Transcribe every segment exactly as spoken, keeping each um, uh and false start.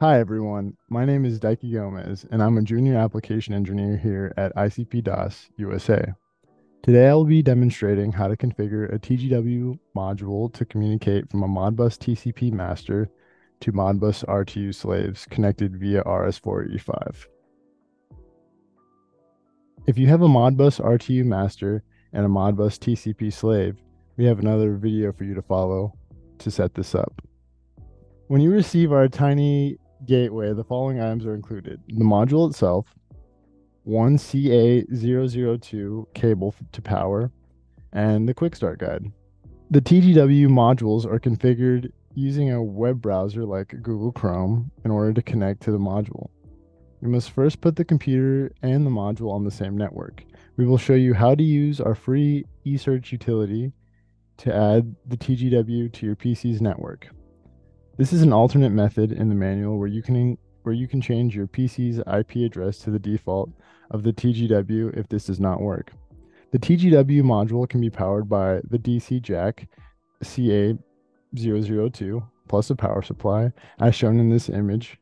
Hi, everyone. My name is Daiki Gomez, and I'm a junior application engineer here at I C P D A S U S A. Today, I'll be demonstrating how to configure a T G W module to communicate from a Modbus T C P master to Modbus R T U slaves connected via R S four eighty-five. If you have a Modbus R T U master and a Modbus T C P slave, we have another video for you to follow to set this up. When you receive our tiny gateway, the following items are included: the module itself, one C A zero zero two cable to power, and the quick start guide. The T G W modules are configured using a web browser like Google Chrome in order to connect to the module. You must first put the computer and the module on the same network. We will show you how to use our free eSearch utility to add the T G W to your P C's network. This is an alternate method in the manual where you can where you can change your P C's I P address to the default of the T G W if this does not work. The T G W module can be powered by the D C jack C A zero zero two plus a power supply, as shown in this image.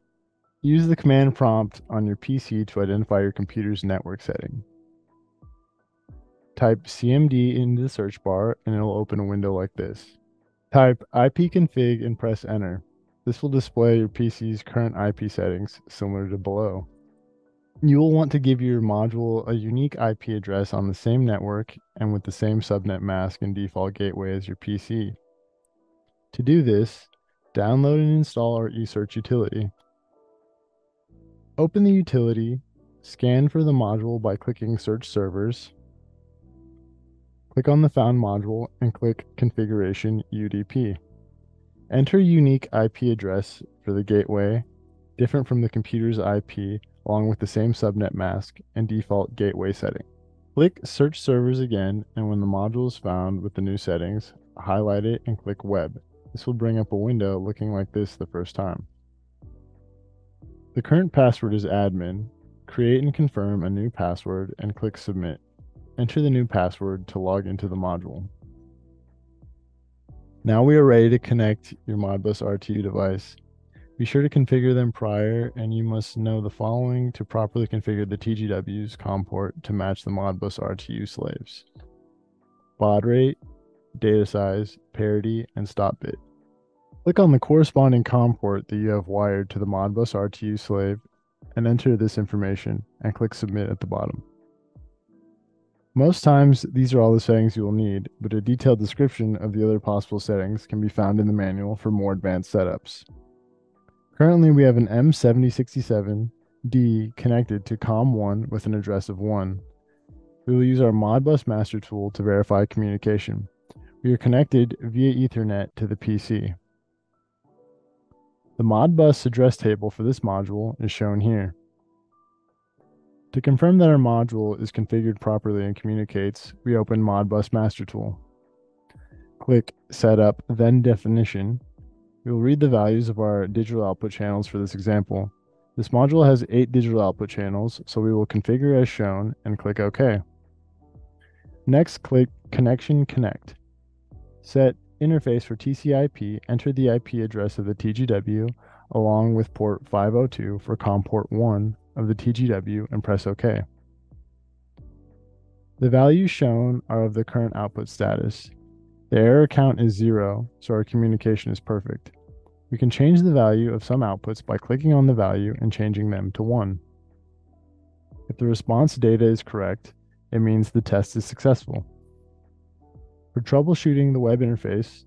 Use the command prompt on your P C to identify your computer's network setting. Type C M D into the search bar and it'll open a window like this. Type ipconfig and press enter. This will display your P C's current I P settings, similar to below. You will want to give your module a unique I P address on the same network and with the same subnet mask and default gateway as your P C. To do this, download and install our eSearch utility. Open the utility, scan for the module by clicking Search Servers, click on the found module, and click Configuration U D P. Enter a unique I P address for the gateway, different from the computer's I P, along with the same subnet mask and default gateway setting. Click Search Servers again, and when the module is found with the new settings, highlight it and click Web. This will bring up a window looking like this the first time. The current password is admin. Create and confirm a new password and click Submit. Enter the new password to log into the module. Now we are ready to connect your Modbus R T U device. Be sure to configure them prior, and you must know the following to properly configure the T G W's COM port to match the Modbus R T U slaves: baud rate, data size, parity, and stop bit. Click on the corresponding COM port that you have wired to the Modbus R T U slave and enter this information and click Submit at the bottom. Most times, these are all the settings you will need, but a detailed description of the other possible settings can be found in the manual for more advanced setups. Currently, we have an M seven zero six seven D connected to COM one with an address of one. We will use our Modbus Master Tool to verify communication. We are connected via Ethernet to the P C. The Modbus address table for this module is shown here. To confirm that our module is configured properly and communicates, we open Modbus Master Tool. Click Setup, then Definition. We will read the values of our digital output channels for this example. This module has eight digital output channels, so we will configure as shown and click OK. Next, click Connection Connect. Set Interface for T C P I P, enter the I P address of the T G W along with port five oh two for COM port one of the T G W and press OK. The values shown are of the current output status. The error count is zero, so our communication is perfect. We can change the value of some outputs by clicking on the value and changing them to one. If the response data is correct, it means the test is successful. For troubleshooting, the web interface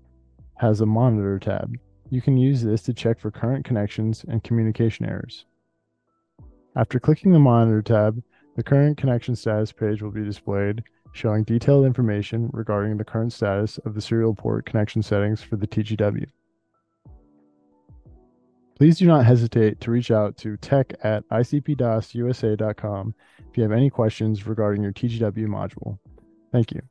has a monitor tab. You can use this to check for current connections and communication errors. After clicking the monitor tab, the current connection status page will be displayed, showing detailed information regarding the current status of the serial port connection settings for the T G W. Please do not hesitate to reach out to tech at I C P D A S U S A dot com if you have any questions regarding your T G W module. Thank you.